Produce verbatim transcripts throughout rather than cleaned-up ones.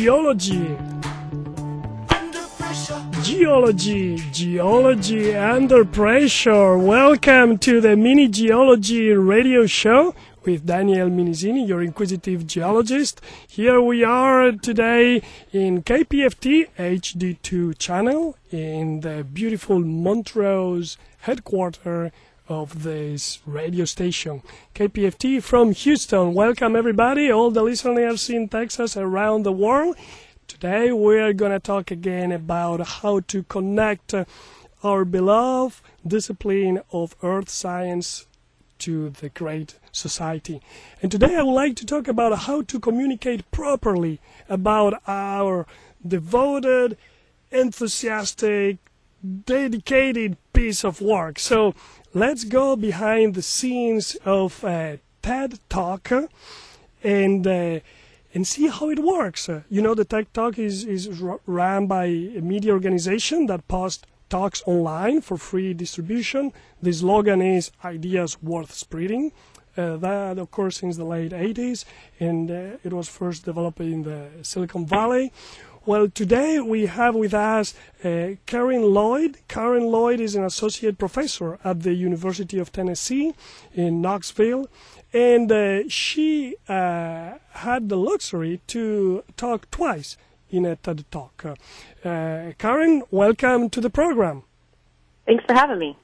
geology. Under pressure. Geology, geology under pressure. Welcome to the Mini Geology radio show with Daniel Minizini, your inquisitive geologist. Here we are today in K P F T H D two channel in the beautiful Montrose headquarters of this radio station, K P F T from Houston. Welcome everybody, all the listeners in Texas, around the world. Today we're gonna talk again about how to connect our beloved discipline of earth science to the great society. And today I would like to talk about how to communicate properly about our devoted, enthusiastic, dedicated piece of work. So let's go behind the scenes of uh, TED Talk and uh, and see how it works. You know, the TED Talk is, is run by a media organization that posts talks online for free distribution. The slogan is "Ideas Worth Spreading." Uh, that occurred since the late eighties, and uh, it was first developed in the Silicon Valley. Well, today we have with us uh, Karen Lloyd. Karen Lloyd is an associate professor at the University of Tennessee in Knoxville, and uh, she uh, had the luxury to talk twice in a TED Talk. Uh, Karen, welcome to the program. Thanks for having me.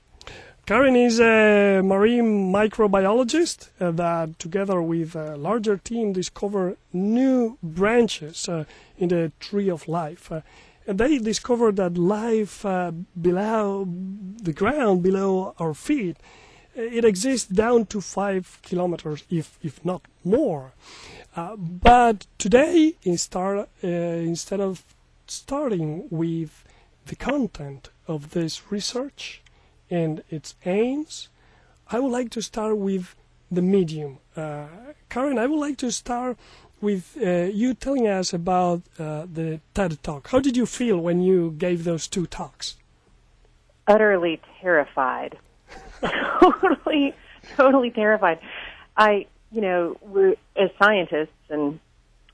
Karen is a marine microbiologist uh, that, together with a larger team, discovered new branches uh, in the tree of life. Uh, and they discovered that life uh, below the ground, below our feet, it exists down to five kilometers, if if not more. Uh, but today, in start, uh, instead of starting with the content of this research and its aims, I would like to start with the medium. Uh, Karen, I would like to start with uh, you telling us about uh, the TED Talk. How did you feel when you gave those two talks? Utterly terrified. totally, totally terrified. I, you know, we're, as scientists and,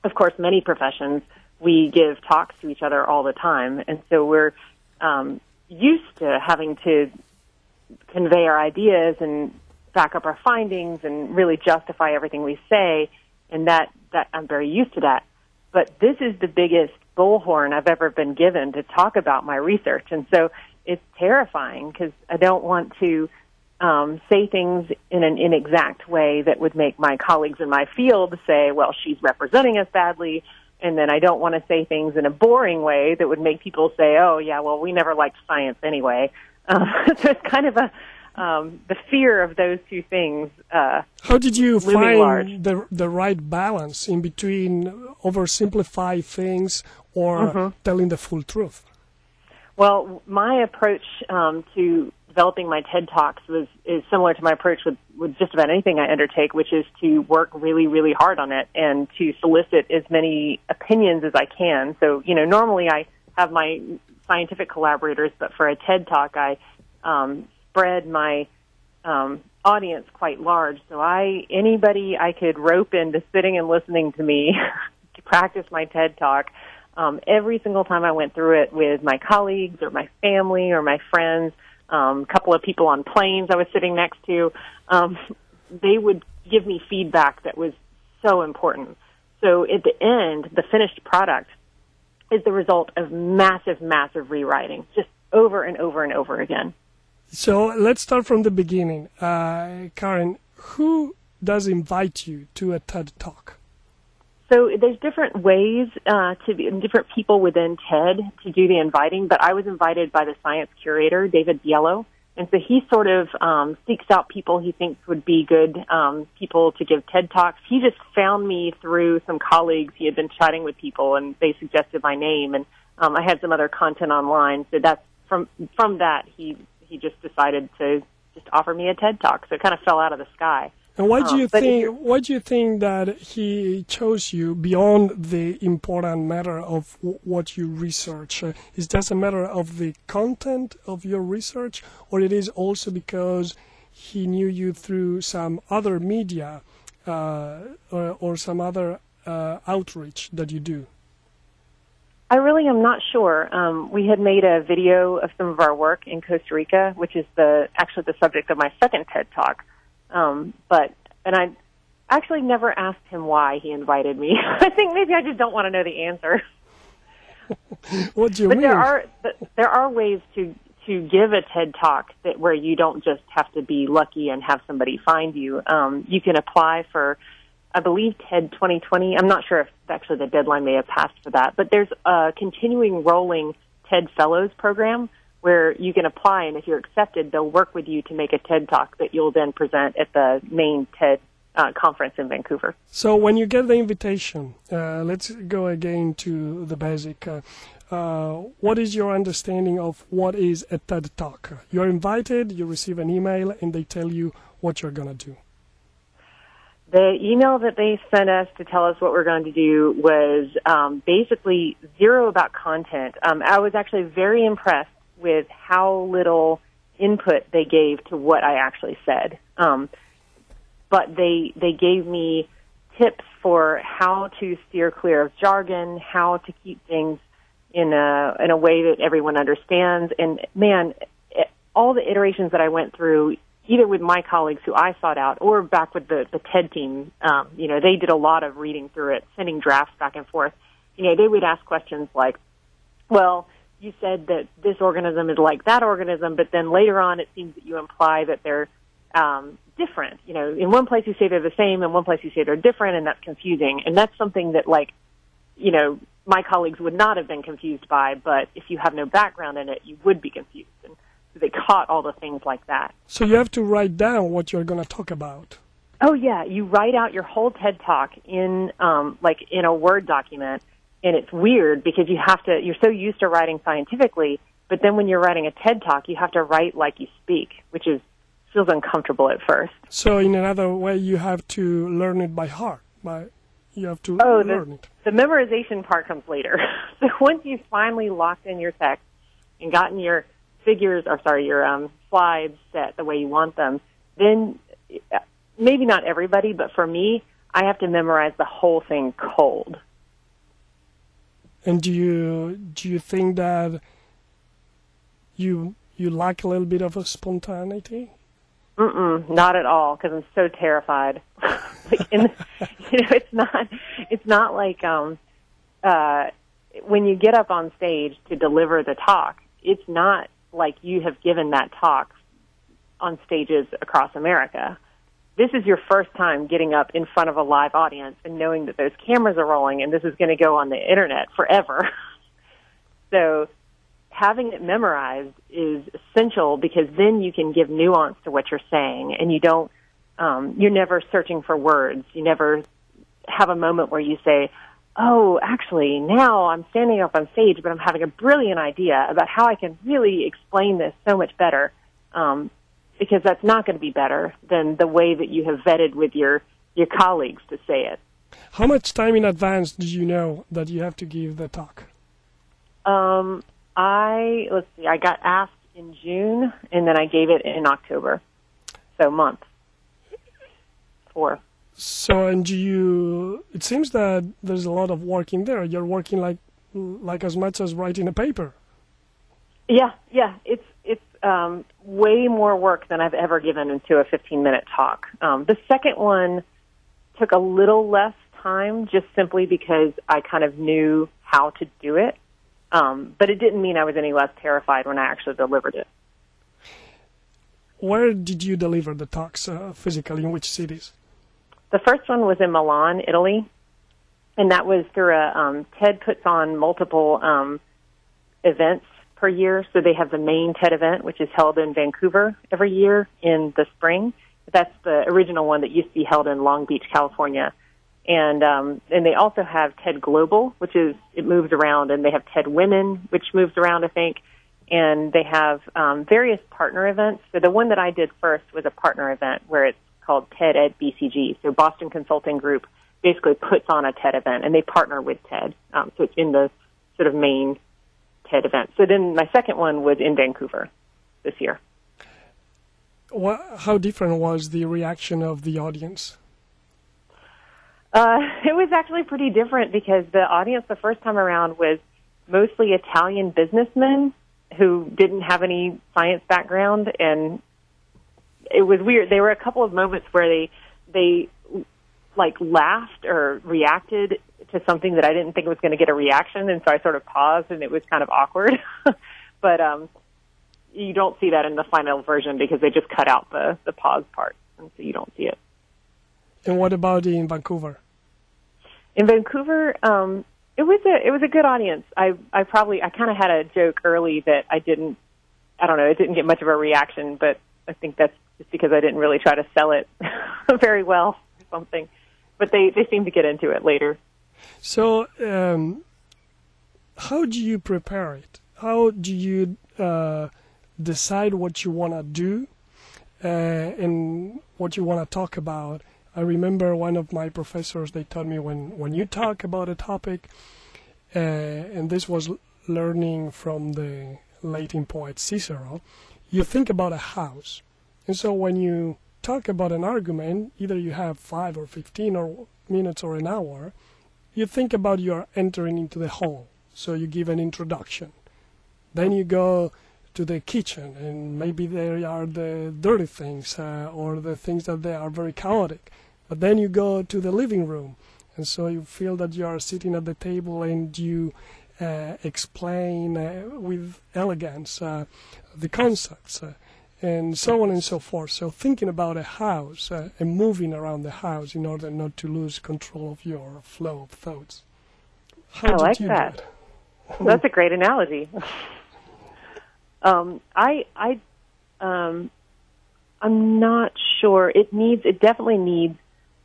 of course, many professions, we give talks to each other all the time, and so we're um, used to having to convey our ideas and back up our findings and really justify everything we say, and that, that I'm very used to that. But this is the biggest bullhorn I've ever been given to talk about my research, and so it's terrifying because I don't want to um, say things in an inexact way that would make my colleagues in my field say, well, she's representing us badly, and then I don't want to say things in a boring way that would make people say, oh, yeah, well, we never liked science anyway. Um, so it's kind of a um, the fear of those two things. Uh, How did you find the, the right balance in between oversimplify things or mm-hmm. telling the full truth? Well, my approach um, to developing my TED Talks was, is similar to my approach with, with just about anything I undertake, which is to work really, really hard on it and to solicit as many opinions as I can. So, you know, normally I have my scientific collaborators, but for a TED Talk, I um, spread my um, audience quite large. So I anybody I could rope into sitting and listening to me to practice my TED Talk. Um, every single time I went through it with my colleagues or my family or my friends, a um, couple of people on planes I was sitting next to, um, they would give me feedback that was so important. So at the end, the finished product is the result of massive, massive rewriting, just over and over and over again. So let's start from the beginning. Uh, Karen, who does invite you to a TED Talk? So there's different ways uh, to be, and different people within TED to do the inviting, but I was invited by the science curator, David Biello, and so he sort of um, seeks out people he thinks would be good um, people to give TED Talks. He just found me through some colleagues. He had been chatting with people, and they suggested my name, and um, I had some other content online. So that's from from that he he just decided to just offer me a TED Talk. So it kind of fell out of the sky. And why do you um, think? Why do you think that he chose you beyond the important matter of w what you research? Uh, is that a matter of the content of your research, or it is also because he knew you through some other media uh, or, or some other uh, outreach that you do? I really am not sure. Um, we had made a video of some of our work in Costa Rica, which is the actually the subject of my second TED Talk. Um, but and I actually never asked him why he invited me. I think maybe I just don't want to know the answer. What do you but mean? There are there are ways to to give a TED Talk that where you don't just have to be lucky and have somebody find you. Um, you can apply for, I believe, TED twenty twenty. I'm not sure if actually the deadline may have passed for that, but there's a continuing rolling TED Fellows program where you can apply, and if you're accepted, they'll work with you to make a TED Talk that you'll then present at the main TED uh, conference in Vancouver. So when you get the invitation, uh, let's go again to the basic. Uh, uh, what is your understanding of what is a TED Talk? You're invited, you receive an email, and they tell you what you're going to do. The email that they sent us to tell us what we're going to do was um, basically zero about content. Um, I was actually very impressed with how little input they gave to what I actually said. Um, but they they gave me tips for how to steer clear of jargon, how to keep things in a in a way that everyone understands. And man, it, all the iterations that I went through, either with my colleagues who I sought out or back with the, the TED team, um, you know, they did a lot of reading through it, sending drafts back and forth. You know, they would ask questions like, well, you said that this organism is like that organism, but then later on it seems that you imply that they're um, different. You know, in one place you say they're the same, in one place you say they're different, and that's confusing. And that's something that, like, you know, my colleagues would not have been confused by, but if you have no background in it, you would be confused. And, they caught all the things like that. So you have to write down what you're going to talk about. Oh, yeah. You write out your whole TED Talk in, um, like, in a Word document, and it's weird because you have to, you're so used to writing scientifically, but then when you're writing a TED Talk, you have to write like you speak, which is feels uncomfortable at first. So in another way, you have to learn it by heart. By, you have to oh, learn the, it. The memorization part comes later. So once you've finally locked in your text and gotten your figures, or sorry, your um, slides set the way you want them, then maybe not everybody, but for me, I have to memorize the whole thing cold. And do you do you think that you you lack a little bit of a spontaneity? Mm-mm, not at all, because I'm so terrified. Like in the, you know, it's not it's not like um, uh, when you get up on stage to deliver the talk, it's not like you have given that talk on stages across America. This is your first time getting up in front of a live audience and knowing that those cameras are rolling and this is going to go on the internet forever. So having it memorized is essential because then you can give nuance to what you're saying and you don't, um, you're never searching for words. You never have a moment where you say, oh, actually, now I'm standing up on stage, but I'm having a brilliant idea about how I can really explain this so much better, um, because that's not going to be better than the way that you have vetted with your, your colleagues to say it. How much time in advance do you know that you have to give the talk? Um, I, let's see, I got asked in June, and then I gave it in October, so month, four. So, and you, it seems that there's a lot of work in there. You're working like, like as much as writing a paper. Yeah, yeah. It's, it's um, way more work than I've ever given into a fifteen minute talk. Um, the second one took a little less time just simply because I kind of knew how to do it. Um, but it didn't mean I was any less terrified when I actually delivered it. Where did you deliver the talks uh, physically? In which cities? The first one was in Milan, Italy, and that was through a, um, TED puts on multiple um, events per year. So they have the main TED event, which is held in Vancouver every year in the spring. That's the original one that used to be held in Long Beach, California. And um, and they also have TED Global, which is, it moves around, and they have TED Women, which moves around, I think. And they have um, various partner events. So the one that I did first was a partner event where it's called TED at B C G. So Boston Consulting Group basically puts on a TED event, and they partner with TED. Um, so it's in the sort of main TED event. So then my second one was in Vancouver this year. What, how different was the reaction of the audience? Uh, it was actually pretty different because the audience the first time around was mostly Italian businessmen who didn't have any science background, and it was weird. There were a couple of moments where they they like laughed or reacted to something that I didn't think was going to get a reaction, and so I sort of paused, and it was kind of awkward. But um, you don't see that in the final version because they just cut out the, the pause part, and so you don't see it. And what about in Vancouver? In Vancouver, um, it was a it was a good audience. I I probably I kind of had a joke early that I didn't I don't know it didn't get much of a reaction, but I think that's just because I didn't really try to sell it very well or something. But they they seemed to get into it later. So, um, how do you prepare it? How do you uh, decide what you want to do uh, and what you want to talk about? I remember one of my professors, they told me, when, when you talk about a topic, uh, and this was learning from the Latin poet Cicero, you think about a house. And so when you talk about an argument, either you have five or fifteen or minutes or an hour, you think about you are entering into the hall. So you give an introduction. Then you go to the kitchen, and maybe there are the dirty things uh, or the things that they are very chaotic. But then you go to the living room, and so you feel that you are sitting at the table, and you uh, explain uh, with elegance uh, the concepts uh, and so on and so forth. So thinking about a house uh, and moving around the house in order not to lose control of your flow of thoughts. How I like that. that? That's a great analogy. Um, I, I, um, I'm not sure. It needs, it definitely needs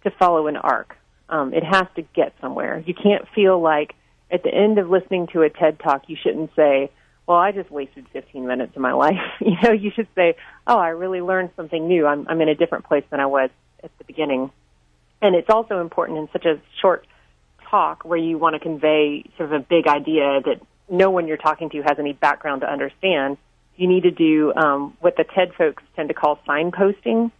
to follow an arc. Um, it has to get somewhere. You can't feel like at the end of listening to a TED Talk, you shouldn't say, well, I just wasted fifteen minutes of my life. You know, you should say, oh, I really learned something new. I'm, I'm in a different place than I was at the beginning. And it's also important in such a short talk where you want to convey sort of a big idea that no one you're talking to has any background to understand. You need to do um, what the TED folks tend to call signposting,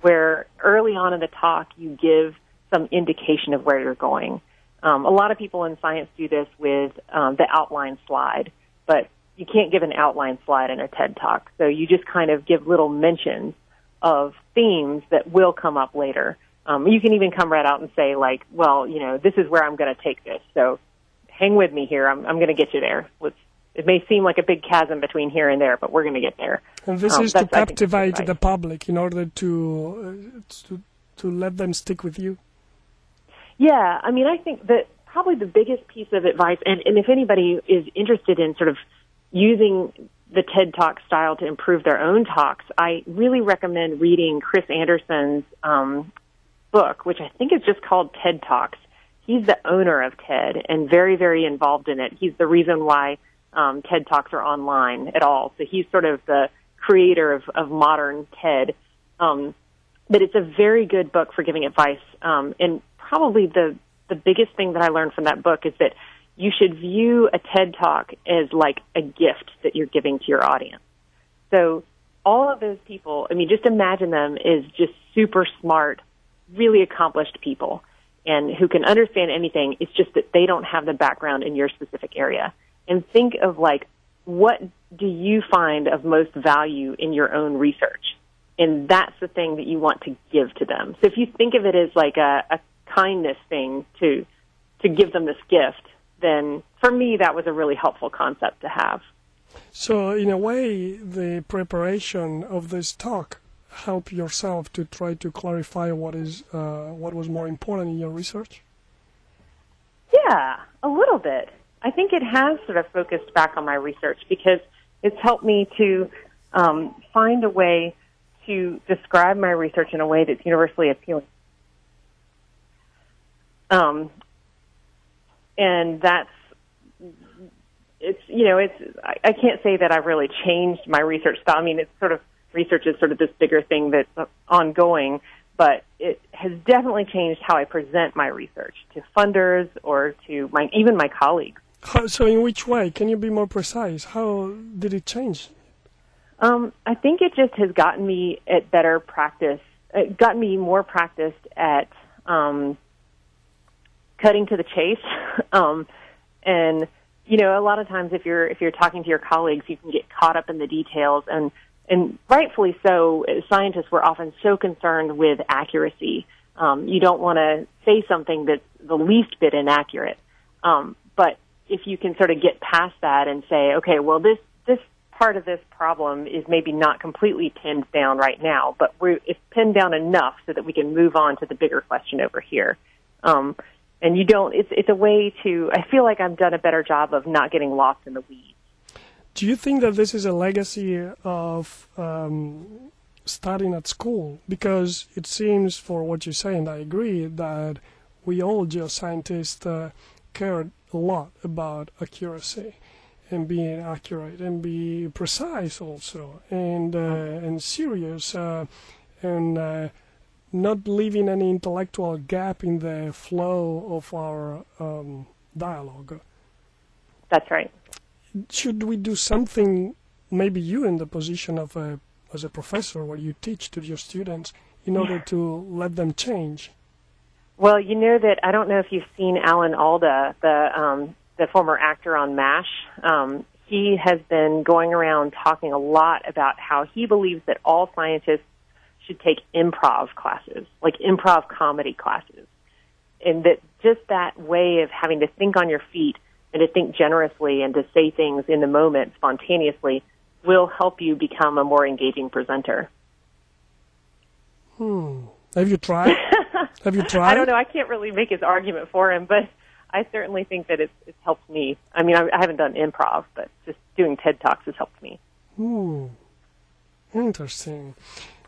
where early on in the talk you give some indication of where you're going. Um, a lot of people in science do this with um, the outline slide, but you can't give an outline slide in a TED Talk. So you just kind of give little mentions of themes that will come up later. Um, you can even come right out and say, like, well, you know, this is where I'm going to take this. So hang with me here. I'm, I'm going to get you there. Let's, it may seem like a big chasm between here and there, but we're going to get there. And this um, is to captivate the public in order to, uh, to to let them stick with you. Yeah, I mean, I think that probably the biggest piece of advice, and, and if anybody is interested in sort of using the TED Talk style to improve their own talks, I really recommend reading Chris Anderson's um, book, which I think is just called TED Talks. He's the owner of TED and very, very involved in it. He's the reason why um, TED Talks are online at all. So he's sort of the creator of, of modern TED. Um, but it's a very good book for giving advice. Um, and probably the, the biggest thing that I learned from that book is that you should view a TED Talk as like a gift that you're giving to your audience. So all of those people, I mean, just imagine them as just super smart, really accomplished people, and who can understand anything. It's just that they don't have the background in your specific area. And think of, like, what do you find of most value in your own research? And that's the thing that you want to give to them. So if you think of it as, like, a, a kindness thing to to give them this gift, then for me that was a really helpful concept to have. So in a way, the preparation of this talk help yourself to try to clarify what is uh, what was more important in your research? Yeah, a little bit. I think it has sort of focused back on my research because it's helped me to um, find a way to describe my research in a way that's universally appealing. Um, and that's, it's you know, it's I, I can't say that I've really changed my research style. I mean, it's sort of research is sort of this bigger thing that's ongoing, but it has definitely changed how I present my research to funders or to my, even my colleagues. So in which way? Can you be more precise? How did it change? Um, I think it just has gotten me at better practice. It got me more practiced at um, cutting to the chase um, and you know, a lot of times if you're if you're talking to your colleagues, you can get caught up in the details, and and rightfully so. Scientists were often so concerned with accuracy. Um, you don't want to say something that's the least bit inaccurate. Um, but if you can sort of get past that and say, okay, well, this this part of this problem is maybe not completely pinned down right now, but we're, it's pinned down enough so that we can move on to the bigger question over here. Um, and you don't, it's, it's a way to, I feel like I've done a better job of not getting lost in the weeds. Do you think that this is a legacy of um, starting at school? Because it seems, for what you say, and I agree, that we all geoscientists uh, cared a lot about accuracy and being accurate and be precise also, and uh, and serious, uh, and uh, not leaving any intellectual gap in the flow of our um, dialogue. That's right. Should we do something, maybe you in the position of a, as a professor, what you teach to your students, in order yeah. to let them change? Well, you know that, I don't know if you've seen Alan Alda, the um, the former actor on MASH. Um, he has been going around talking a lot about how he believes that all scientists should take improv classes, like improv comedy classes, and that just that way of having to think on your feet and to think generously and to say things in the moment spontaneously will help you become a more engaging presenter. Hmm. Have you tried? Have you tried? I don't know. I can't really make his argument for him, but I certainly think that it's, it's helped me. I mean, I, I haven't done improv, but just doing TED Talks has helped me. Hmm. Interesting.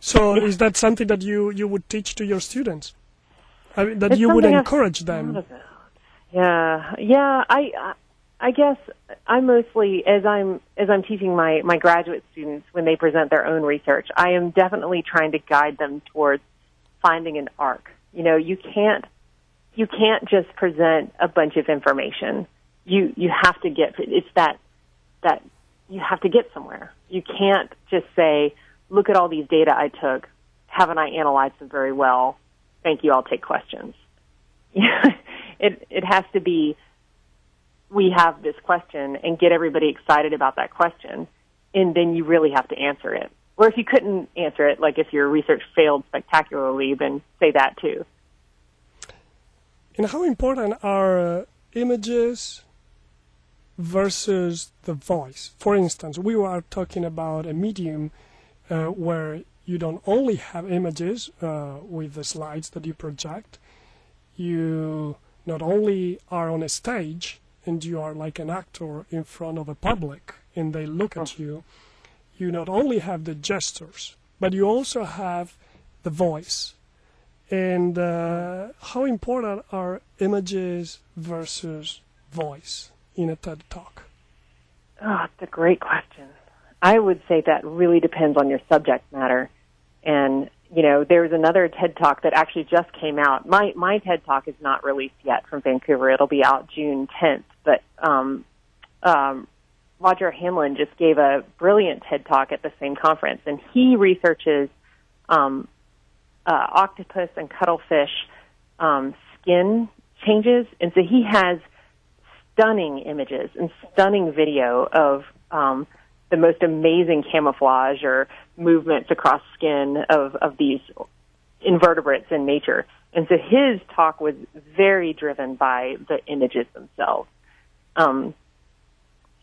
So is that something that you, you would teach to your students? I mean, that it's you would encourage them? Yeah, yeah. I, I guess I mostly, as I'm as I'm teaching my, my graduate students when they present their own research, I am definitely trying to guide them towards finding an arc. You know, you can't you can't just present a bunch of information. You you have to get it's that that you have to get somewhere. You can't just say, "Look at all these data I took. Haven't I analyzed them very well? Thank you. I'll take questions." Yeah. It it has to be, we have this question, and get everybody excited about that question, and then you really have to answer it. Or if you couldn't answer it, like if your research failed spectacularly, then say that too. And how important are uh, images versus the voice? For instance, we were talking about a medium uh, where you don't only have images uh, with the slides that you project. You not only are on a stage and you are like an actor in front of a public and they look at you, you not only have the gestures, but you also have the voice. And uh, how important are images versus voice in a TED Talk? Oh, it's a great question. I would say that really depends on your subject matter. And you know, there was another TED Talk that actually just came out. My my TED Talk is not released yet from Vancouver. It'll be out June tenth. But um, um, Roger Hamlin just gave a brilliant TED Talk at the same conference, and he researches um, uh, octopus and cuttlefish um, skin changes. And so he has stunning images and stunning video of um, the most amazing camouflage or movements across skin of, of these invertebrates in nature. And so his talk was very driven by the images themselves. Um,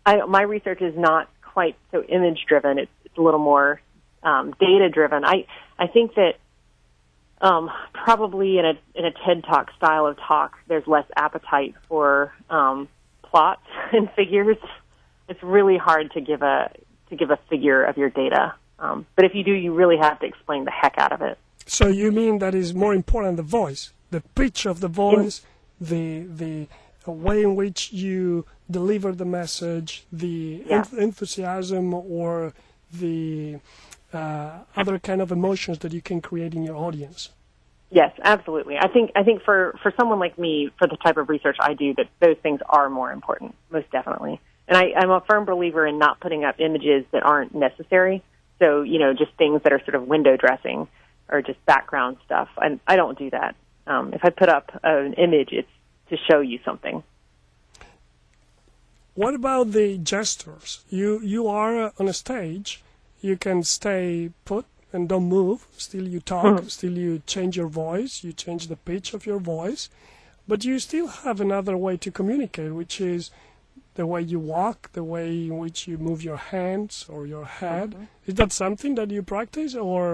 I, my research is not quite so image-driven. It's, it's a little more um, data-driven. I, I think that um, probably in a, in a TED Talk style of talk, there's less appetite for um, plots and figures. It's really hard to give a to give a figure of your data. Um, but if you do, you really have to explain the heck out of it. So you mean that is more important the voice, the pitch of the voice, the the way in which you deliver the message, the yeah. en- enthusiasm or the uh, other kind of emotions that you can create in your audience. Yes, absolutely. I think I think for, for someone like me, for the type of research I do, that those things are more important, most definitely. And I, I'm a firm believer in not putting up images that aren't necessary. So, you know, just things that are sort of window dressing or just background stuff. I, I don't do that. Um, if I put up an image, it's to show you something. What about the gestures? You you are on a stage. You can stay put and don't move. Still you talk. Hmm. Still you change your voice. You change the pitch of your voice. But you still have another way to communicate, which is the way you walk, the way in which you move your hands or your head. Mm-hmm. Is that something that you practice, or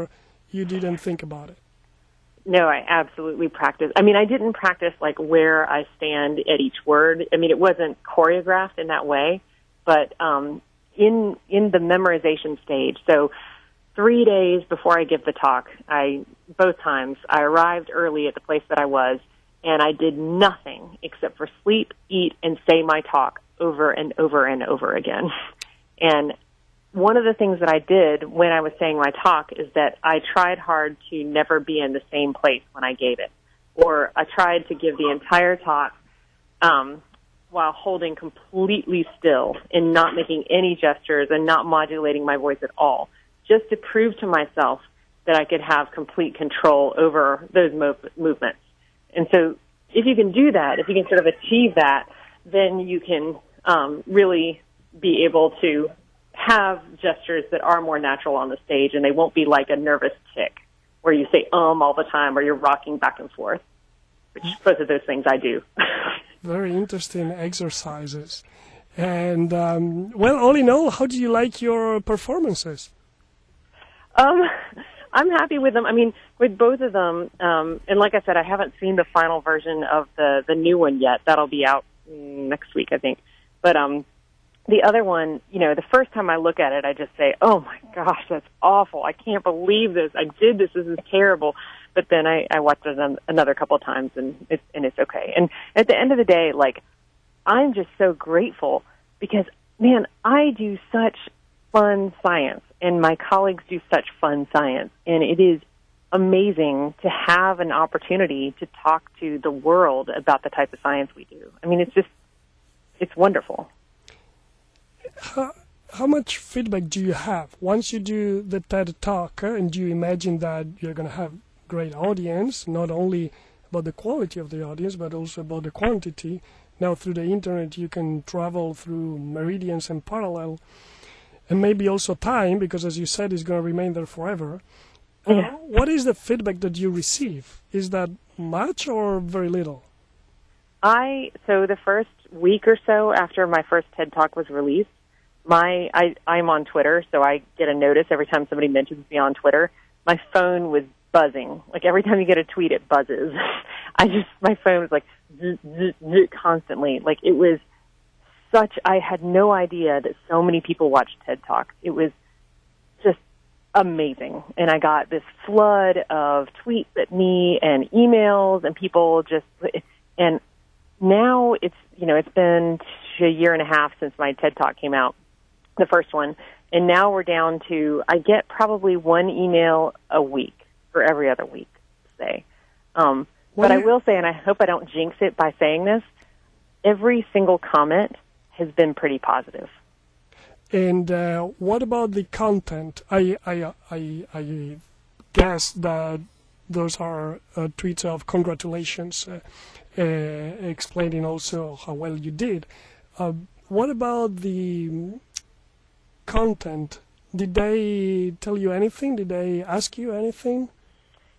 you didn't think about it? No, I absolutely practice. I mean, I didn't practice, like, where I stand at each word. I mean, it wasn't choreographed in that way, but um, in in the memorization stage, so three days before I give the talk, I both times, I arrived early at the place that I was, and I did nothing except for sleep, eat, and say my talk over and over and over again. And one of the things that I did when I was saying my talk is that I tried hard to never be in the same place when I gave it. Or I tried to give the entire talk um, while holding completely still and not making any gestures and not modulating my voice at all, just to prove to myself that I could have complete control over those mov- movements. And so if you can do that, if you can sort of achieve that, then you can um, really be able to have gestures that are more natural on the stage, and they won't be like a nervous tick where you say um all the time or you're rocking back and forth, which both of those things I do. Very interesting exercises. And, um, well, all in all, how do you like your performances? Um, I'm happy with them. I mean, with both of them, um, and like I said, I haven't seen the final version of the, the new one yet. That'll be out next week, I think. But um, the other one, you know, the first time I look at it, I just say, oh, my gosh, that's awful. I can't believe this. I did this. This is terrible. But then I, I watched it another couple of times, and it's, and it's okay. And at the end of the day, like, I'm just so grateful because, man, I do such fun science, and my colleagues do such fun science. And it is amazing to have an opportunity to talk to the world about the type of science we do. I mean, it's just, it's wonderful. How, how much feedback do you have? Once you do the TED Talk, and you imagine that you're going to have great audience, not only about the quality of the audience, but also about the quantity. Now, through the internet, you can travel through meridians and parallel, and maybe also time, because as you said, it's going to remain there forever. Yeah. Uh, what is the feedback that you receive? Is that much or very little? I so the first week or so after my first TED Talk was released, my I, I'm on Twitter, so I get a notice every time somebody mentions me on Twitter. My phone was buzzing. Like, every time you get a tweet, it buzzes. I just my phone was like z- z- z- constantly. Like, it was. Such, I had no idea that so many people watched TED Talk. It was just amazing. And I got this flood of tweets at me and emails and people just, and now it's, you know, it's been a year and a half since my TED Talk came out, the first one. And now we're down to, I get probably one email a week or every other week, say. Um, but I will say, and I hope I don't jinx it by saying this, every single comment has been pretty positive. And uh, what about the content? I I I, I guess that those are uh, tweets of congratulations, uh, uh, explaining also how well you did. Uh, what about the content? Did they tell you anything? Did they ask you anything?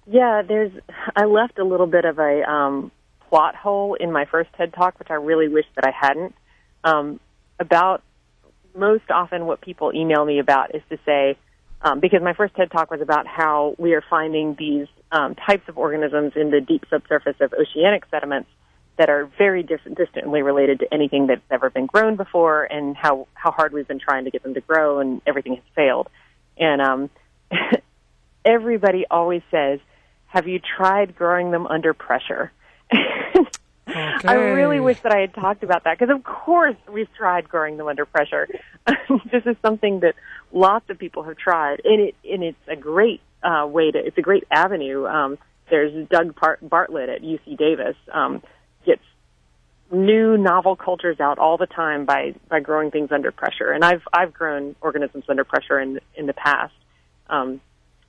Yeah, there's. I left a little bit of a um, plot hole in my first TED Talk, which I really wish that I hadn't. Um, about most often what people email me about is to say, um, because my first TED Talk was about how we are finding these um, types of organisms in the deep subsurface of oceanic sediments that are very dis- distantly related to anything that's ever been grown before, and how, how hard we've been trying to get them to grow, and everything has failed. And um, everybody always says, have you tried growing them under pressure? Okay. I really wish that I had talked about that, because, of course, we've tried growing them under pressure. This is something that lots of people have tried, and it and it's a great uh, way to. It's a great avenue. Um, there's Doug Bartlett at U C Davis um, gets new novel cultures out all the time by, by growing things under pressure, and I've I've grown organisms under pressure in in the past. Um,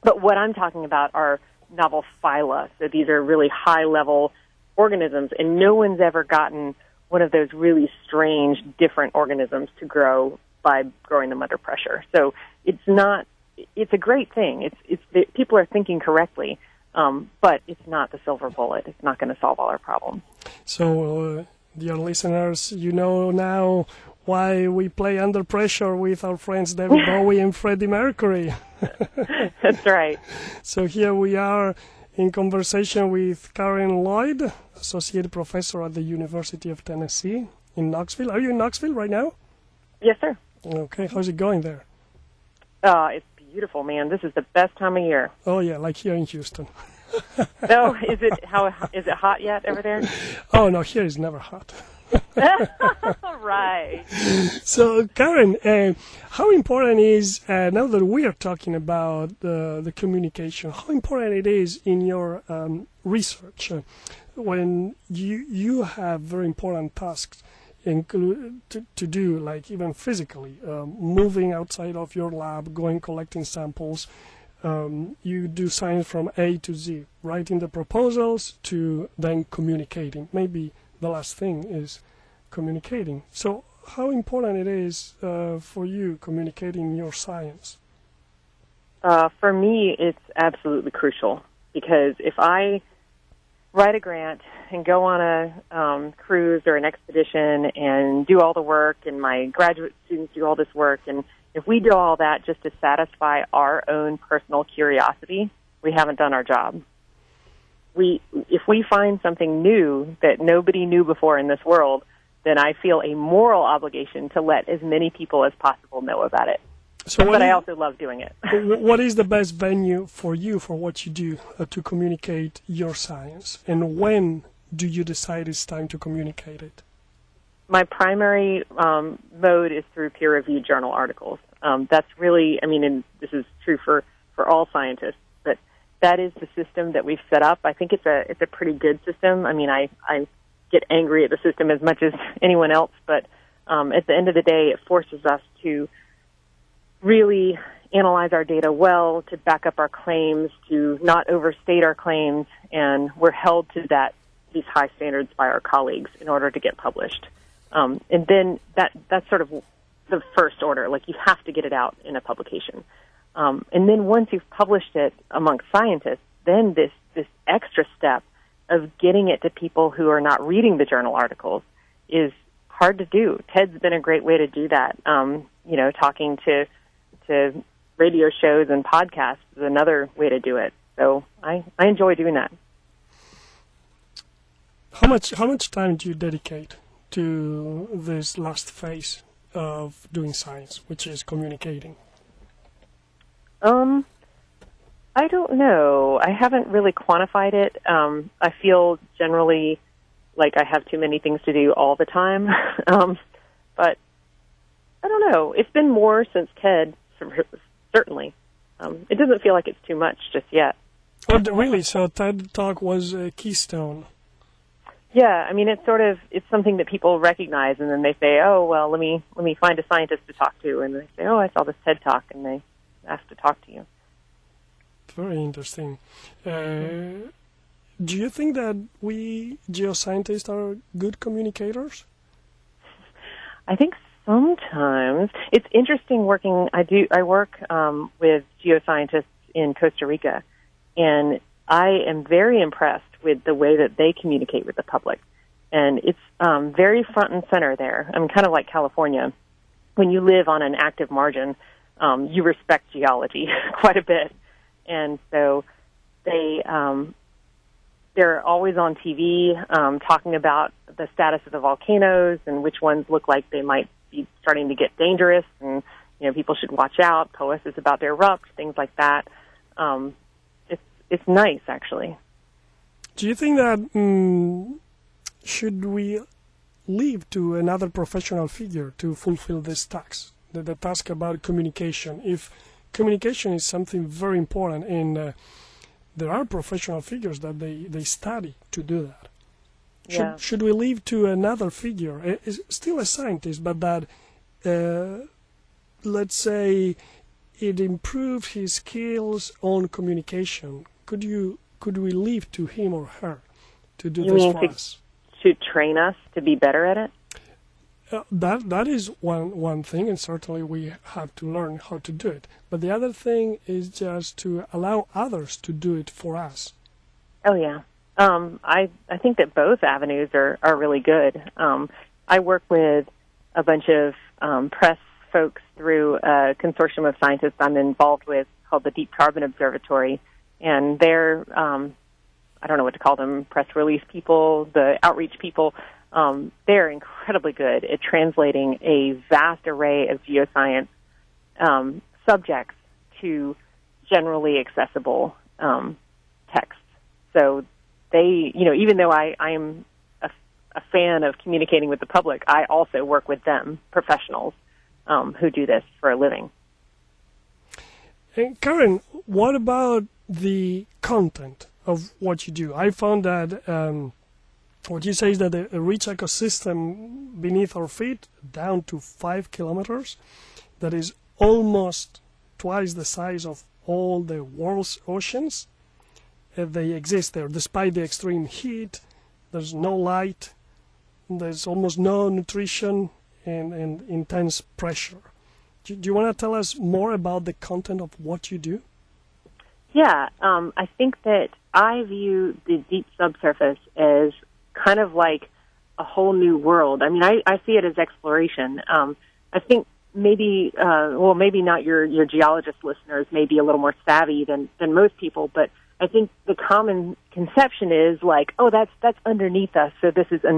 but what I'm talking about are novel phyla. So these are really high level organisms, and no one's ever gotten one of those really strange different organisms to grow by growing them under pressure. So it's not, it's a great thing. It's, it's it, people are thinking correctly, um, but it's not the silver bullet. It's not going to solve all our problems. So, uh, dear listeners, you know now why we play under pressure with our friends David Bowie and Freddie Mercury. That's right. So here we are in conversation with Karen Lloyd, Associate Professor at the University of Tennessee in Knoxville. Are you in Knoxville right now? Yes, sir. Okay. How's it going there? Uh, it's beautiful, man. This is the best time of year. Oh, yeah, like here in Houston. No, is it how is it hot yet over there? Oh, no, here is never hot. Right. So, Karen, uh, how important is, uh, now that we are talking about uh, the communication, how important it is in your um, research uh, when you you have very important tasks include to, to do, like even physically, um, moving outside of your lab, going collecting samples. Um, you do science from A to Z, writing the proposals to then communicating. Maybe the last thing is communicating. So how important it is uh, for you communicating your science? Uh, for me, it's absolutely crucial, because if I write a grant and go on a um, cruise or an expedition and do all the work, and my graduate students do all this work, and if we do all that just to satisfy our own personal curiosity, we haven't done our job. We, if we find something new that nobody knew before in this world, then I feel a moral obligation to let as many people as possible know about it. So but I also love doing it. What is the best venue for you, for what you do, uh, to communicate your science? And when do you decide it's time to communicate it? My primary um, mode is through peer-reviewed journal articles. Um, that's really, I mean, and this is true for, for all scientists, but that is the system that we've set up. I think it's a it's a pretty good system. I mean, I, I get angry at the system as much as anyone else, but um, at the end of the day, it forces us to really analyze our data well, to back up our claims, to not overstate our claims, and we're held to that these high standards by our colleagues in order to get published. Um, and then that that's sort of the first order. Like, you have to get it out in a publication. Um, and then once you've published it amongst scientists, then this, this extra step of getting it to people who are not reading the journal articles is hard to do. TED's been a great way to do that. Um, you know, talking to to radio shows and podcasts is another way to do it. So I, I enjoy doing that. How much how much time do you dedicate to this last phase of doing science, which is communicating? Um, I don't know. I haven't really quantified it. Um, I feel generally like I have too many things to do all the time. um, but I don't know. It's been more since TED. Certainly. Um, it doesn't feel like it's too much just yet. Oh, really? So TED Talk was a keystone. Yeah, I mean, it's sort of, it's something that people recognize, and then they say, oh, well, let me let me find a scientist to talk to, and they say, oh, I saw this TED Talk, and they asked to talk to you. Very interesting. Uh, do you think that we geoscientists are good communicators? I think so. Sometimes it's interesting working. I do. I work um, with geoscientists in Costa Rica, and I am very impressed with the way that they communicate with the public. And it's um, very front and center there. I mean, kind of like California. When you live on an active margin, um, you respect geology quite a bit, and so they um, they're always on T V um, talking about the status of the volcanoes and which ones look like they might starting to get dangerous, and you know people should watch out. Poesis about to erupt, things like that. Um, it's it's nice, actually. Do you think that um, should we leave to another professional figure to fulfill this task, the, the task about communication? If communication is something very important, and uh, there are professional figures that they they study to do that. Should, yeah. should we leave to another figure, it's still a scientist, but that, uh, let's say, it improved his skills on communication? Could you, could we leave to him or her to do you this for to, us? to train us to be better at it? Uh, that that is one one thing, and certainly we have to learn how to do it. But the other thing is just to allow others to do it for us. Oh yeah, um, I I think that both avenues are are really good. Um, I work with a bunch of um, press folks through a consortium of scientists I'm involved with called the Deep Carbon Observatory, and they're um, I don't know what to call them, press release people, the outreach people. Um, they're incredibly good at translating a vast array of geoscience um, subjects to generally accessible um, texts. So they, you know, even though I, I am a, a fan of communicating with the public, I also work with them, professionals um, who do this for a living. And Karen, what about the content of what you do? I found that... Um What you say is that a rich ecosystem beneath our feet, down to five kilometers, that is almost twice the size of all the world's oceans, uh, they exist there. Despite the extreme heat, there's no light, there's almost no nutrition, and, and intense pressure. Do, do you want to tell us more about the content of what you do? Yeah, um, I think that I view the deep subsurface as kind of like a whole new world. I mean, I, I see it as exploration. Um, I think maybe, uh, well, maybe not your, your geologist listeners may be a little more savvy than, than most people, but I think the common conception is like, oh, that's that's underneath us, so this is an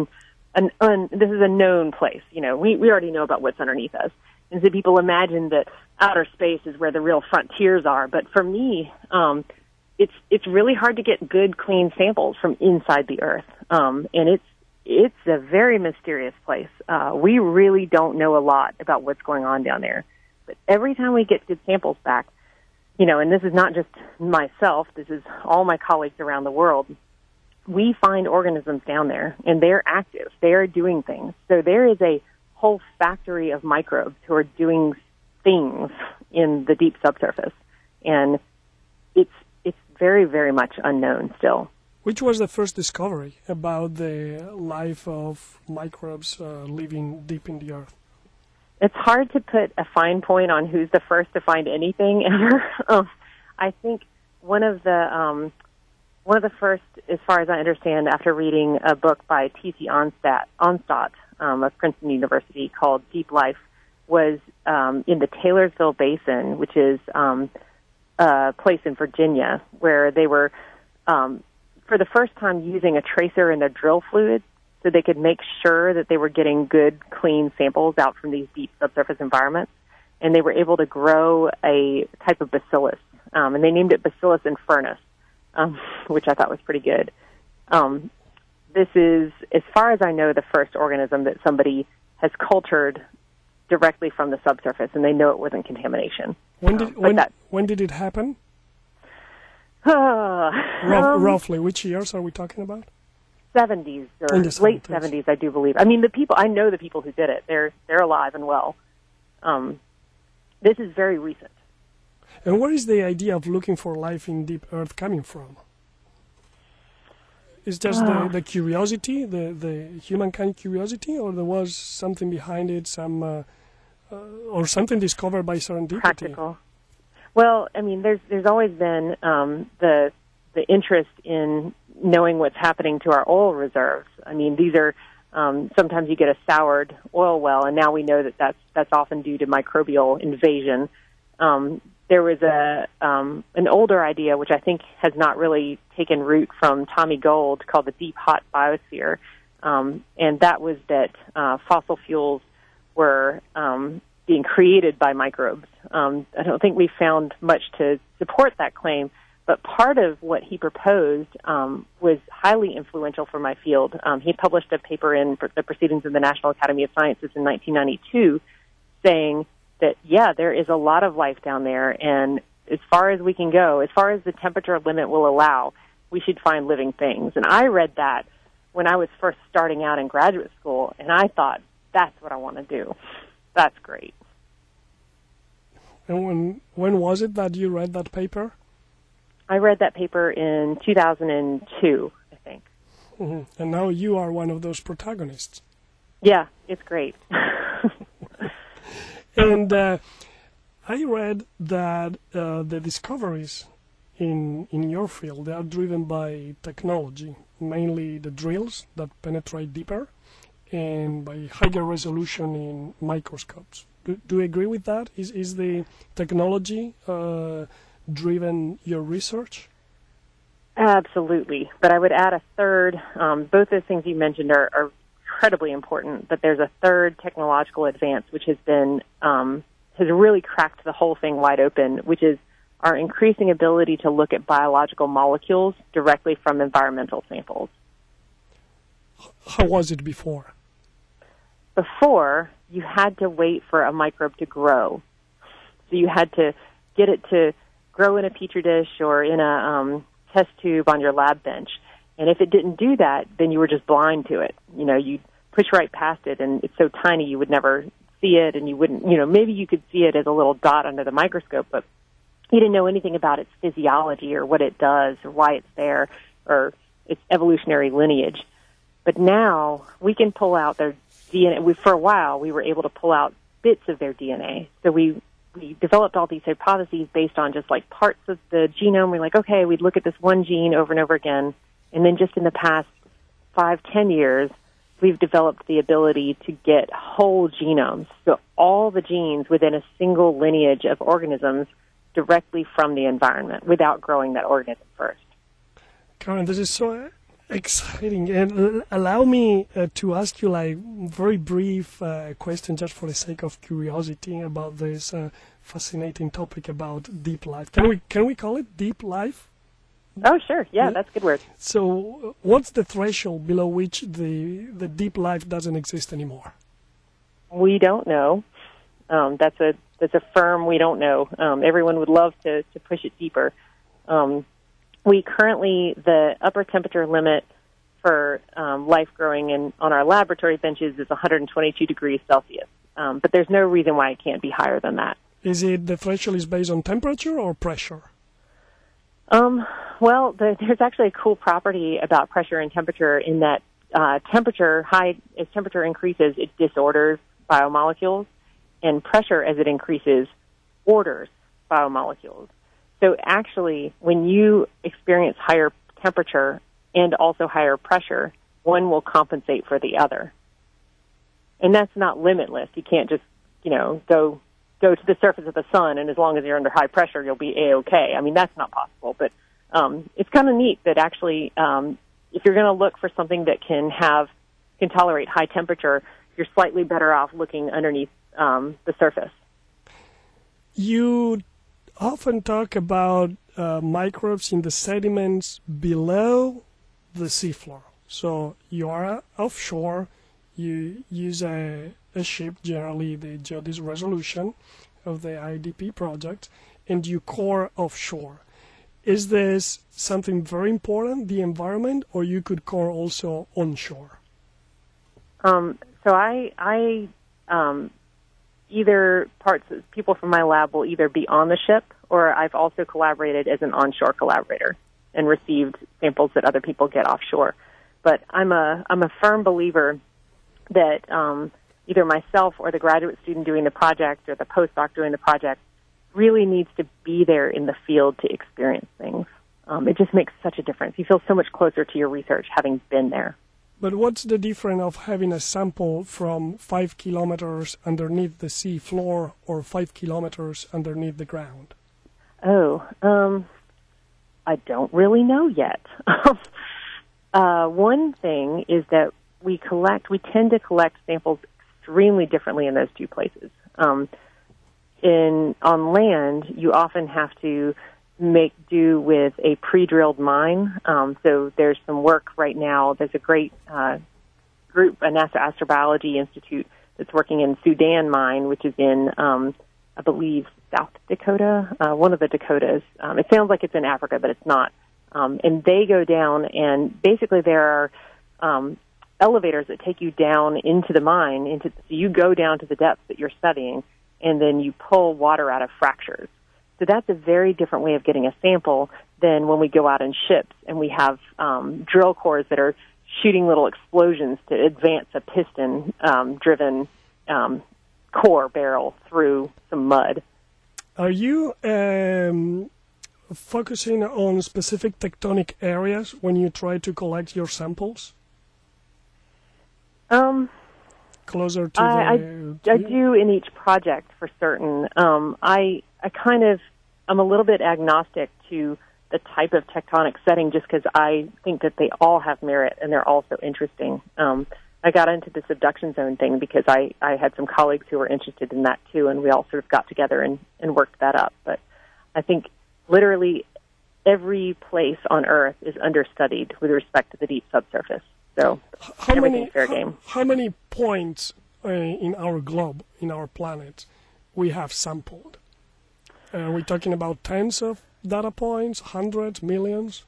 an un, this is a known place. You know, we, we already know about what's underneath us. And so people imagine that outer space is where the real frontiers are. But for me, um, it's it's really hard to get good, clean samples from inside the Earth. Um, and it's it's a very mysterious place. Uh, we really don't know a lot about what's going on down there. But every time we get good samples back, you know, and this is not just myself, this is all my colleagues around the world, we find organisms down there, and they're active. They're doing things. So there is a whole factory of microbes who are doing things in the deep subsurface. And it's it's very, very much unknown still. Which was the first discovery about the life of microbes uh, living deep in the earth? It's hard to put a fine point on who's the first to find anything ever. um, I think one of the um, one of the first, as far as I understand, after reading a book by T C Onstott, Onstott um, of Princeton University called Deep Life, was um, in the Taylorsville Basin, which is um, a place in Virginia where they were. Um, for the first time using a tracer in their drill fluid so they could make sure that they were getting good, clean samples out from these deep subsurface environments. And they were able to grow a type of bacillus. Um, and they named it Bacillus Infernus, um, which I thought was pretty good. Um, this is, as far as I know, the first organism that somebody has cultured directly from the subsurface, and they know it wasn't contamination. When did, um, when, that, when did it happen? Uh, um, Roughly, which years are we talking about? seventies or late seventies, I do believe. I mean, the people I know the people who did it. They're they're alive and well. Um, this is very recent. And where is the idea of looking for life in deep Earth coming from? Is just uh, the, the curiosity, the the humankind curiosity, or there was something behind it, some uh, uh, or something discovered by serendipity? Practical. Well, I mean, there's there's always been um, the the interest in knowing what's happening to our oil reserves. I mean, these are um, sometimes you get a soured oil well, and now we know that that's that's often due to microbial invasion. Um, there was a um, an older idea which I think has not really taken root from Tommy Gold called the Deep Hot Biosphere, um, and that was that uh, fossil fuels were um, being created by microbes. Um, I don't think we found much to support that claim, but part of what he proposed um, was highly influential for my field. Um, he published a paper in the Proceedings of the National Academy of Sciences in nineteen ninety-two saying that, yeah, there is a lot of life down there, and as far as we can go, as far as the temperature limit will allow, we should find living things. And I read that when I was first starting out in graduate school, and I thought, that's what I want to do. That's great. And when when was it that you read that paper? I read that paper in two thousand two, I think. Mm-hmm. And now you are one of those protagonists. Yeah, it's great. And uh, I read that uh, the discoveries in in your field, they are driven by technology, mainly the drills that penetrate deeper and by higher resolution in microscopes. Do, do you agree with that? Is, is the technology uh, driven your research? Absolutely. But I would add a third. Um, both those things you mentioned are, are incredibly important, but there's a third technological advance which has been um, has really cracked the whole thing wide open, which is our increasing ability to look at biological molecules directly from environmental samples. How was it before? Before, you had to wait for a microbe to grow. So you had to get it to grow in a petri dish or in a um, test tube on your lab bench. And if it didn't do that, then you were just blind to it. You know, you'd push right past it, and it's so tiny you would never see it, and you wouldn't, you know, maybe you could see it as a little dot under the microscope, but you didn't know anything about its physiology or what it does or why it's there or its evolutionary lineage. But now we can pull out their D N A. We, for a while, we were able to pull out bits of their D N A. So we, we developed all these hypotheses based on just like parts of the genome. We're like, okay, we'd look at this one gene over and over again. And then just in the past five, ten years, we've developed the ability to get whole genomes. So all the genes within a single lineage of organisms directly from the environment without growing that organism first. Karen, this is so exciting. And allow me uh, to ask you like very brief uh, question just for the sake of curiosity about this uh, fascinating topic about deep life. Can we can we call it deep life? Oh, sure. Yeah, that's a good word. So what's the threshold below which the the deep life doesn't exist anymore? We don't know. Um, that's a that's a firm we don't know. Um, everyone would love to, to push it deeper. Um, we currently, the upper temperature limit for um, life growing in, on our laboratory benches is one hundred twenty-two degrees Celsius. Um, but there's no reason why it can't be higher than that. Is it the threshold is based on temperature or pressure? Um, well, the, there's actually a cool property about pressure and temperature in that uh, temperature, high as temperature increases, it disorders biomolecules, and pressure, as it increases, orders biomolecules. So actually, when you experience higher temperature and also higher pressure, one will compensate for the other. And that's not limitless. You can't just, you know, go... go to the surface of the sun, and as long as you're under high pressure, you'll be A-okay. I mean, that's not possible, but um, it's kind of neat that actually um, if you're going to look for something that can have can tolerate high temperature, you're slightly better off looking underneath um, the surface. You often talk about uh, microbes in the sediments below the seafloor. So you are offshore, you use a... a ship, generally the JOIDES Resolution of the I D P project, and you core offshore. Is this something very important, the environment, or you could core also onshore? Um, so I, I um, either parts, people from my lab will either be on the ship, or I've also collaborated as an onshore collaborator and received samples that other people get offshore. But I'm a, I'm a firm believer that um, either myself or the graduate student doing the project or the postdoc doing the project really needs to be there in the field to experience things. Um, it just makes such a difference. You feel so much closer to your research having been there. But what's the difference of having a sample from five kilometers underneath the sea floor or five kilometers underneath the ground? Oh, um, I don't really know yet. uh, one thing is that we collect, we tend to collect samples extremely differently in those two places. Um, in on land, you often have to make do with a pre-drilled mine. Um, so there's some work right now. There's a great uh, group, a NASA Astrobiology Institute, that's working in Sudan mine, which is in, um, I believe, South Dakota, uh, one of the Dakotas. Um, it sounds like it's in Africa, but it's not. Um, and they go down, and basically there are um, elevators that take you down into the mine, into so you go down to the depths that you're studying, and then you pull water out of fractures. So that's a very different way of getting a sample than when we go out in ships and we have um, drill cores that are shooting little explosions to advance a piston-driven um, um, core barrel through some mud. Are you um, focusing on specific tectonic areas when you try to collect your samples? Um, Closer to I, the... I, I do in each project for certain. Um, I, I kind of... I'm a little bit agnostic to the type of tectonic setting just because I think that they all have merit and they're all so interesting. Um, I got into the subduction zone thing because I, I had some colleagues who were interested in that too, and we all sort of got together and, and worked that up. But I think literally every place on Earth is understudied with respect to the deep subsurface. So how everything's many, fair how, game. How many points uh, in our globe, in our planet, we have sampled? Are we talking about tens of data points, hundreds, millions?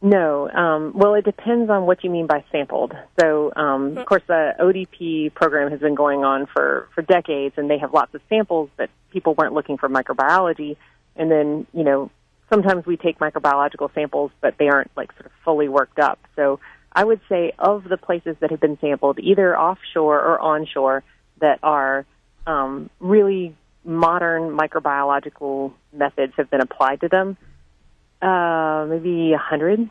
No. Um, well, it depends on what you mean by sampled. So, um, of course, the O D P program has been going on for, for decades, and they have lots of samples, but people weren't looking for microbiology. And then, you know, sometimes we take microbiological samples, but they aren't, like, sort of fully worked up. So I would say of the places that have been sampled, either offshore or onshore, that are um, really modern microbiological methods have been applied to them, uh, maybe a hundred,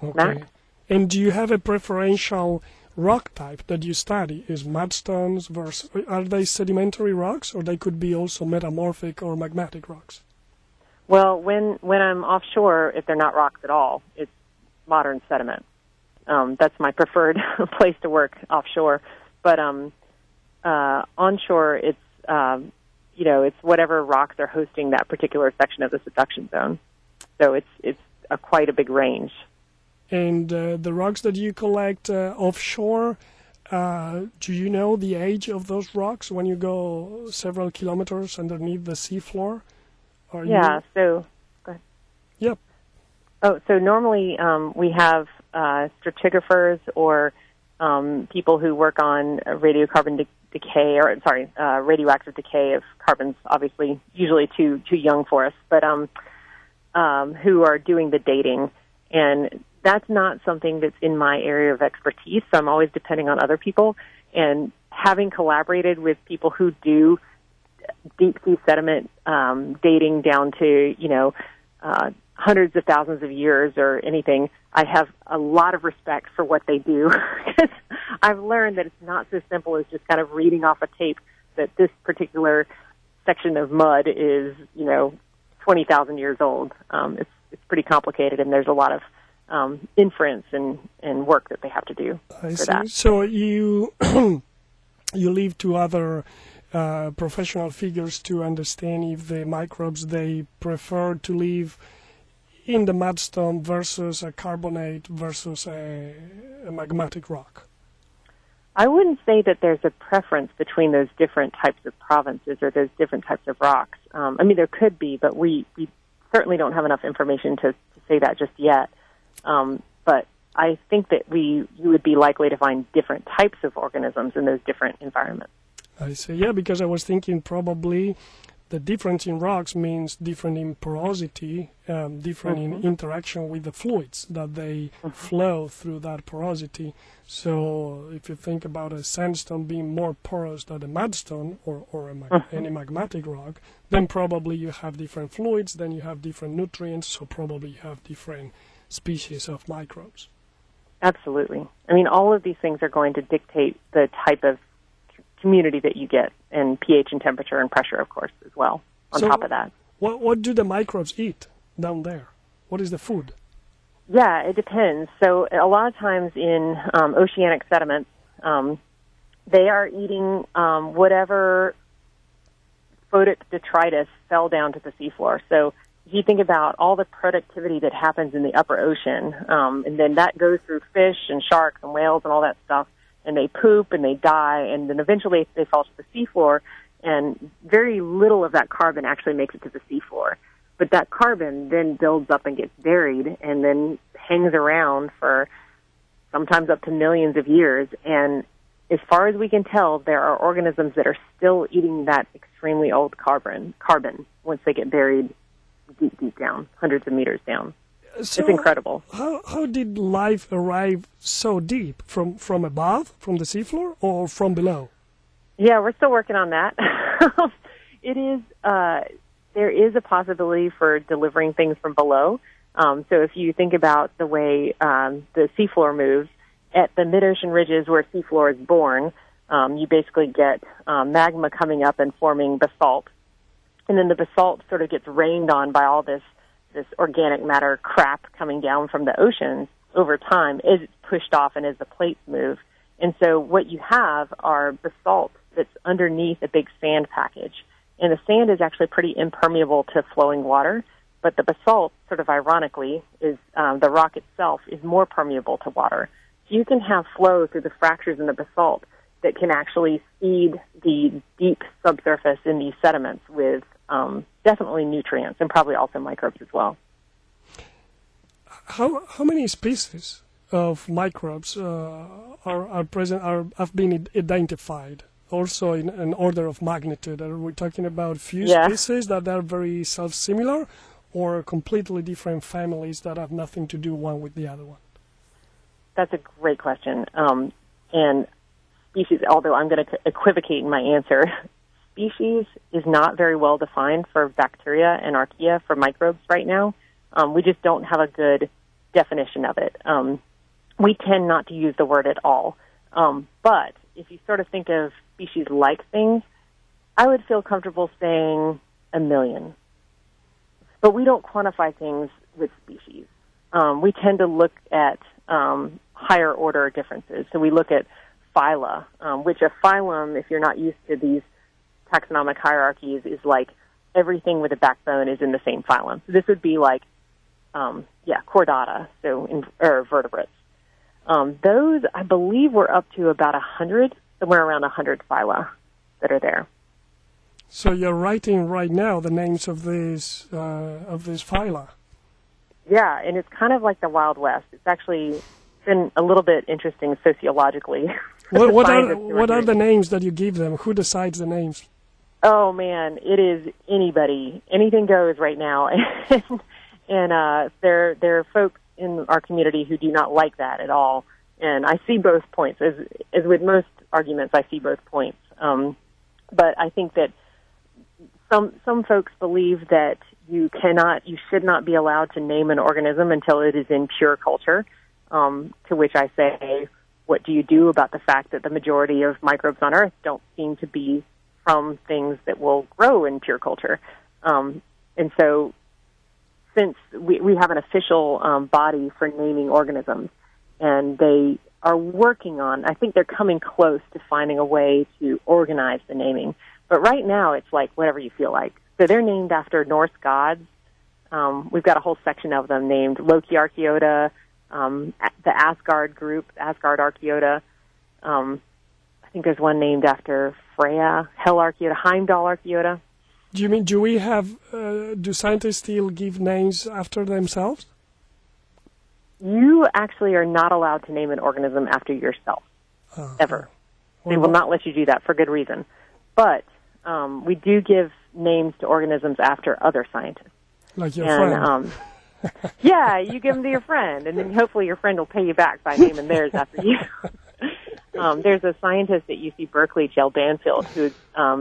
okay, max. And do you have a preferential rock type that you study? Is mudstones versus, are they sedimentary rocks, or they could be also metamorphic or magmatic rocks? Well, when, when I'm offshore, if they're not rocks at all, it's modern sediment. Um, that's my preferred place to work offshore. But um, uh, onshore, it's, um, you know, it's whatever rocks are hosting that particular section of the subduction zone. So it's it's a quite a big range. And uh, the rocks that you collect uh, offshore, uh, do you know the age of those rocks when you go several kilometers underneath the seafloor? Yeah, you... so... Go ahead. Yep. Oh, so normally um, we have uh, stratigraphers or um, people who work on radiocarbon de- decay, or sorry, uh, radioactive decay of carbons, obviously, usually too too young for us, but um, um, who are doing the dating. And that's not something that's in my area of expertise, so I'm always depending on other people. And having collaborated with people who do deep-sea sediment um, dating down to, you know, uh, hundreds of thousands of years or anything, I have a lot of respect for what they do. I've learned that it's not so simple as just kind of reading off a tape that this particular section of mud is, you know, twenty thousand years old. Um, it's it's pretty complicated, and there's a lot of um, inference and, and work that they have to do I for see. That. So you, you leave to other uh, professional figures to understand if the microbes they prefer to live in the mudstone versus a carbonate versus a, a magmatic rock. I wouldn't say that there's a preference between those different types of provinces or those different types of rocks. Um, I mean, there could be, but we, we certainly don't have enough information to, to say that just yet. Um, but I think that we you would be likely to find different types of organisms in those different environments. I see. Yeah, because I was thinking probably the difference in rocks means different in porosity, um, different mm-hmm. in interaction with the fluids that they mm-hmm. flow through that porosity. So if you think about a sandstone being more porous than a mudstone or, or a mag- mm-hmm. any magmatic rock, then probably you have different fluids, then you have different nutrients, so probably you have different species of microbes. Absolutely. I mean, all of these things are going to dictate the type of community that you get, and pH and temperature and pressure, of course, as well, on so top of that. What, what do the microbes eat down there? What is the food? Yeah, it depends. So a lot of times in um, oceanic sediments, um, they are eating um, whatever photic detritus fell down to the seafloor. So if you think about all the productivity that happens in the upper ocean, um, and then that goes through fish and sharks and whales and all that stuff, and they poop and they die, and then eventually they fall to the seafloor, and very little of that carbon actually makes it to the seafloor. But that carbon then builds up and gets buried and then hangs around for sometimes up to millions of years. And as far as we can tell, there are organisms that are still eating that extremely old carbon, carbon once they get buried deep, deep down, hundreds of meters down. So it's incredible. How, how did life arrive so deep? From, from above, from the seafloor, or from below? Yeah, we're still working on that. It is, uh, there is a possibility for delivering things from below. Um, so if you think about the way um, the seafloor moves, at the mid-ocean ridges where seafloor is born, um, you basically get um, magma coming up and forming basalt. And then the basalt sort of gets rained on by all this this organic matter crap coming down from the oceans over time as it's pushed off and as the plates move. And so what you have are basalt that's underneath a big sand package. And the sand is actually pretty impermeable to flowing water, but the basalt, sort of ironically, is um, the rock itself is more permeable to water. So you can have flow through the fractures in the basalt that can actually seed the deep subsurface in these sediments with Um, definitely nutrients and probably also microbes as well. How how many species of microbes uh, are are present are have been identified? Also in an order of magnitude, are we talking about few yeah. species that are very self-similar, or completely different families that have nothing to do one with the other one? That's a great question. Um, and species, although I'm going to equivocate in my answer. Species is not very well defined for bacteria and archaea, for microbes right now. Um, we just don't have a good definition of it. Um, we tend not to use the word at all. Um, but if you sort of think of species-like things, I would feel comfortable saying a million. But we don't quantify things with species. Um, we tend to look at um, higher-order differences. So we look at phyla, um, which a phylum, if you're not used to these taxonomic hierarchies, is like everything with a backbone is in the same phylum. So this would be like, um, yeah, chordata, so in, or vertebrates. Um, those, I believe, we're up to about one hundred, somewhere around one hundred phyla that are there. So you're writing right now the names of these, uh, of these phyla. Yeah, and it's kind of like the Wild West. It's actually been a little bit interesting sociologically. what what, are, what are the names that you give them? Who decides the names? Oh, man, it is anybody. Anything goes right now. and and uh, there, there are folks in our community who do not like that at all. And I see both points. As, as with most arguments, I see both points. Um, but I think that some, some folks believe that you cannot, you should not be allowed to name an organism until it is in pure culture, um, to which I say, what do you do about the fact that the majority of microbes on Earth don't seem to be from things that will grow in pure culture? Um, and so since we, we have an official um, body for naming organisms, and they are working on, I think they're coming close to finding a way to organize the naming. But right now it's like whatever you feel like. So they're named after Norse gods. Um, we've got a whole section of them named Loki Archaeota, um, the Asgard group, Asgard Archaeota. Um, I think there's one named after Freya, Hel Archaeota, Heimdall Archaeota. Do you mean, do we have, uh, do scientists still give names after themselves? You actually are not allowed to name an organism after yourself, uh, ever. Well, they will not let you do that for good reason. But um, we do give names to organisms after other scientists. Like your and, friend. Um, yeah, you give them to your friend, and then hopefully your friend will pay you back by naming theirs after you. Um, there's a scientist at U C Berkeley, Jill Banfield, who's um,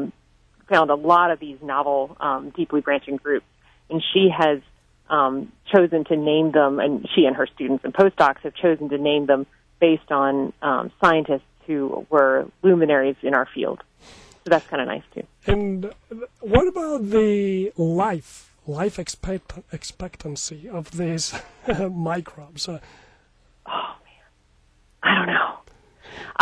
found a lot of these novel, um, deeply branching groups, and she has um, chosen to name them, and she and her students and postdocs have chosen to name them based on um, scientists who were luminaries in our field. So that's kind of nice, too. And what about the life, life expect- expectancy of these microbes? Uh, oh, man. I don't know.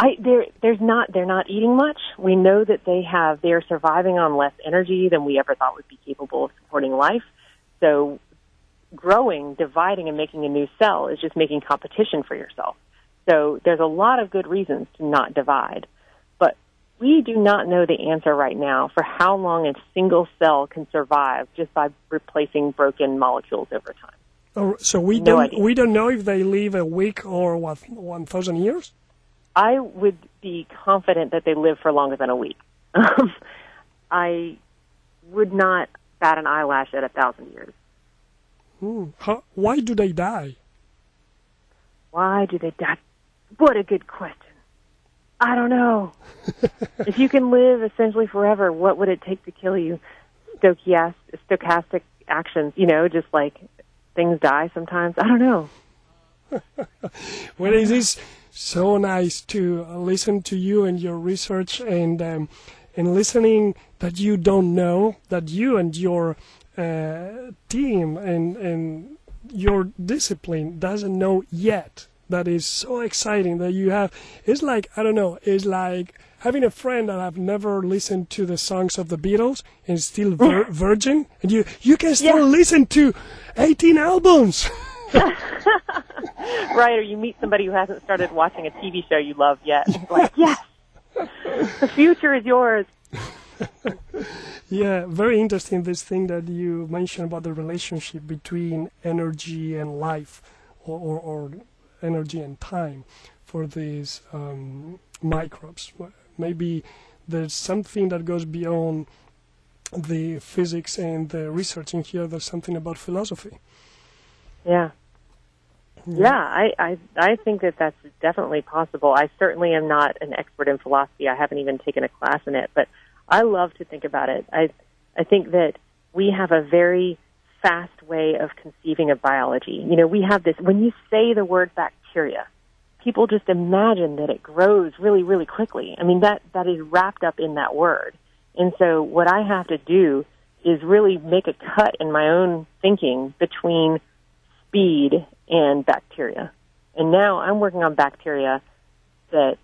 I, they're, there's not, they're not eating much. We know that they have, they're surviving on less energy than we ever thought would be capable of supporting life. So growing, dividing, and making a new cell is just making competition for yourself. So there's a lot of good reasons to not divide. But we do not know the answer right now for how long a single cell can survive just by replacing broken molecules over time. So we don't, no we don't know if they live a week or what, one thousand years? I would be confident that they live for longer than a week. Um, I would not bat an eyelash at a thousand years. Ooh, how, why do they die? Why do they die? What a good question. I don't know. If you can live essentially forever, what would it take to kill you? Stochastic actions, you know, just like things die sometimes. I don't know. Well, it is so nice to listen to you and your research, and um, and listening that you don't know, that you and your uh, team and and your discipline doesn't know yet. That is so exciting that you have. It's like, I don't know, it's like having a friend that I've never listened to the songs of the Beatles and still vir virgin, and you, you can still yeah. listen to eighteen albums. Right, or you meet somebody who hasn't started watching a T V show you love yet. It's like, yes, the future is yours. Yeah, very interesting, this thing that you mentioned about the relationship between energy and life, or, or, or energy and time for these um, microbes. Maybe there's something that goes beyond the physics and the research in here. There's something about philosophy. Yeah. Yeah, yeah I, I, I think that that's definitely possible. I certainly am not an expert in philosophy. I haven't even taken a class in it, but I love to think about it. I, I think that we have a very fast way of conceiving of biology. You know, we have this, when you say the word bacteria, people just imagine that it grows really, really quickly. I mean, that, that is wrapped up in that word. And so what I have to do is really make a cut in my own thinking between speed and bacteria. And now I'm working on bacteria that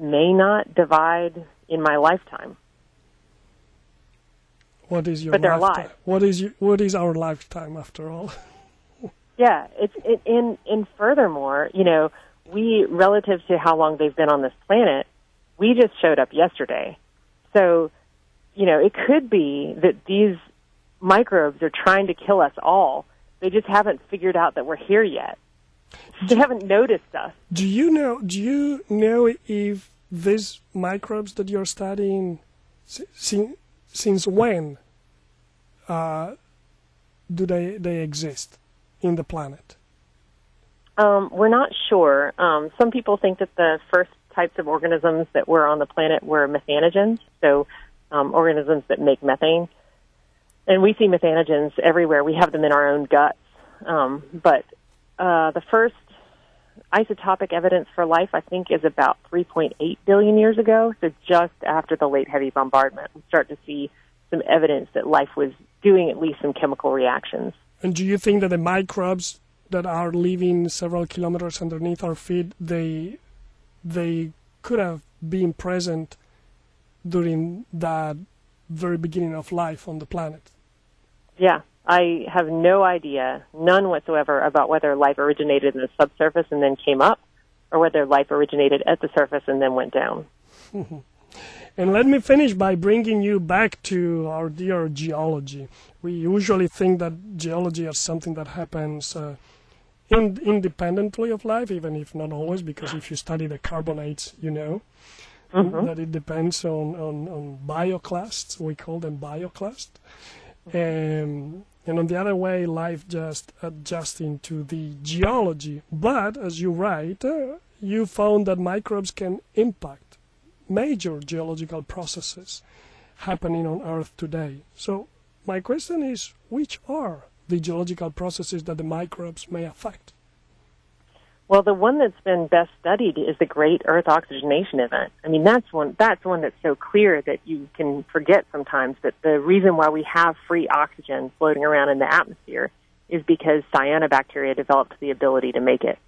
may not divide in my lifetime. What is your but they're lifetime? Alive. What is your, what is our lifetime after all? Yeah, it's it, and and furthermore, you know, we relative to how long they've been on this planet, we just showed up yesterday. So, you know, it could be that these microbes are trying to kill us all. They just haven't figured out that we're here yet. They do, haven't noticed us. Do you know? Do you know if these microbes that you're studying, since Since when uh, do they they exist in the planet? Um, we're not sure. Um, some people think that the first types of organisms that were on the planet were methanogens, so um, organisms that make methane. And we see methanogens everywhere. We have them in our own guts. Um, but uh, the first isotopic evidence for life, I think, is about three point eight billion years ago, so just after the late heavy bombardment. We start to see some evidence that life was doing at least some chemical reactions. And do you think that the microbes that are living several kilometers underneath our feet, they, they could have been present during that very beginning of life on the planet? Yeah. I have no idea, none whatsoever, about whether life originated in the subsurface and then came up, or whether life originated at the surface and then went down. And let me finish by bringing you back to our dear geology. We usually think that geology is something that happens uh, in independently of life, even if not always, because if you study the carbonates, you know mm-hmm. that it depends on, on, on bioclasts. We call them bioclasts. Um, and on the other way, life just adjusting to the geology. But, as you write, uh, you found that microbes can impact major geological processes happening on Earth today. So my question is, which are the geological processes that the microbes may affect? Well, the one that's been best studied is the Great Earth Oxygenation Event. I mean, that's one, that's one that's so clear that you can forget sometimes that the reason why we have free oxygen floating around in the atmosphere is because cyanobacteria developed the ability to make it.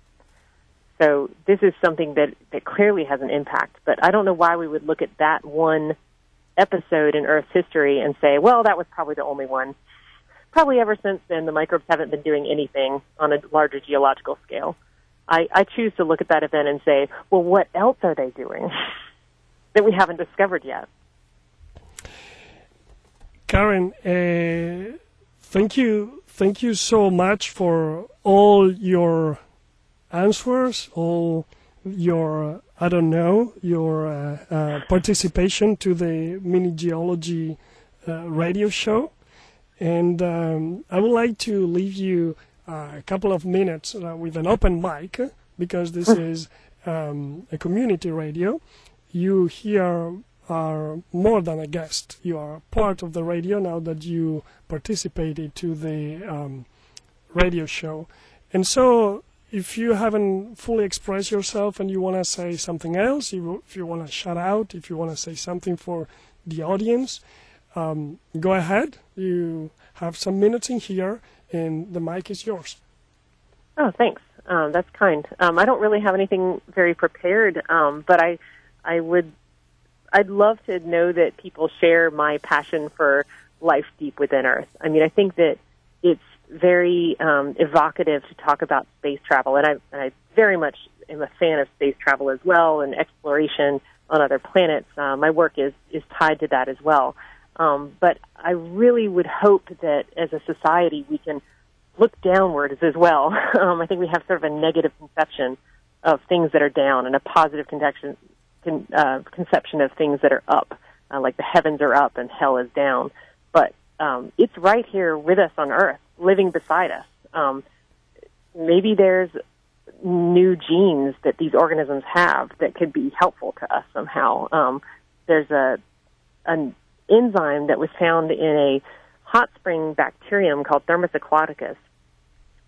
So this is something that, that clearly has an impact, but I don't know why we would look at that one episode in Earth's history and say, well, that was probably the only one. Probably ever since then, the microbes haven't been doing anything on a larger geological scale. I, I choose to look at that event and say, well, what else are they doing that we haven't discovered yet? Karen, uh, thank you. Thank you so much for all your answers, all your, I don't know, your uh, uh, participation to the Mini Geology uh, radio show. And um, I would like to leave you uh, a couple of minutes uh, with an open mic, because this is um, a community radio. You here are more than a guest. You are part of the radio now that you participated to the um, radio show. And so if you haven't fully expressed yourself and you want to say something else, if you want to shout out, if you want to say something for the audience, um, go ahead. You have some minutes in here, and the mic is yours. Oh, thanks. Um, that's kind. Um, I don't really have anything very prepared, um, but I, I would, I'd love to know that people share my passion for life deep within Earth. I mean, I think that it's very um, evocative to talk about space travel, and I, and I very much am a fan of space travel as well, and exploration on other planets. Uh, my work is, is tied to that as well. Um, but I really would hope that as a society we can look downwards as well. Um, I think we have sort of a negative conception of things that are down and a positive conception, con, uh, conception of things that are up, uh, like the heavens are up and hell is down. But um, it's right here with us on Earth, living beside us. Um, maybe there's new genes that these organisms have that could be helpful to us somehow. Um, there's a an enzyme that was found in a hot spring bacterium called Thermus aquaticus,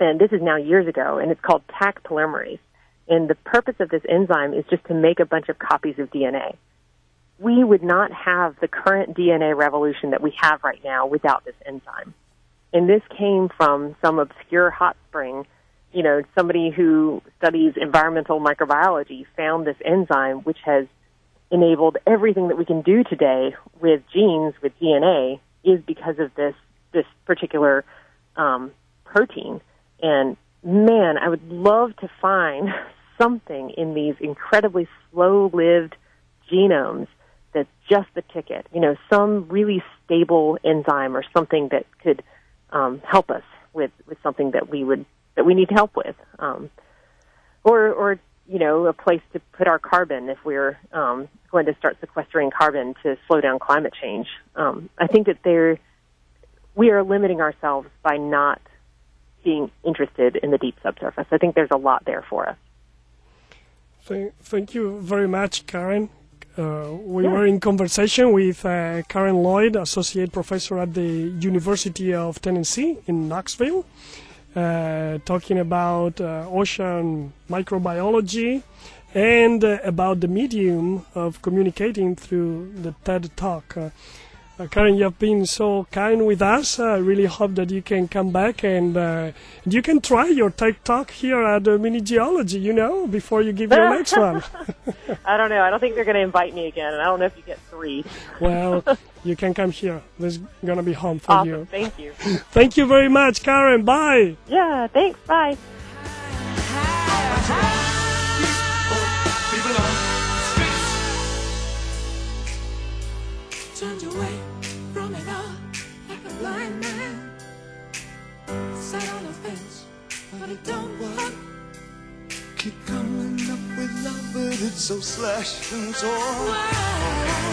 and this is now years ago, and it's called T A C polymerase. And the purpose of this enzyme is just to make a bunch of copies of D N A. We would not have the current D N A revolution that we have right now without this enzyme. And this came from some obscure hot spring. You know, somebody who studies environmental microbiology found this enzyme, which has enabled everything that we can do today with genes, with D N A, is because of this this particular um, protein. And, man, I would love to find something in these incredibly slow-lived genomes that's just the ticket, you know, some really stable enzyme or something that could um, help us with, with something that we would that we need help with, um, or, or you know, a place to put our carbon if we're um, going to start sequestering carbon to slow down climate change. Um, I think that there, we are limiting ourselves by not being interested in the deep subsurface. I think there's a lot there for us. Thank, thank you very much, Karen. Uh, we yeah. were in conversation with uh, Karen Lloyd, Associate Professor at the University of Tennessee in Knoxville. Uh, talking about uh, ocean microbiology and uh, about the medium of communicating through the TED Talk. Uh, uh, Karen, you have been so kind with us. I really hope that you can come back and uh, you can try your TED Talk here at uh, Mini Geology, you know, before you give your next one. I don't know. I don't think they're going to invite me again, and I don't know if you get three. Well, you can come here. This is going to be home for awesome. You. Thank you. Thank you very much, Karen. Bye. Yeah, thanks. Bye. Turned away from it all like a blind man. Sat on a bench, but it don't work. Keep coming up with love, but it's so slashed and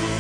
torn.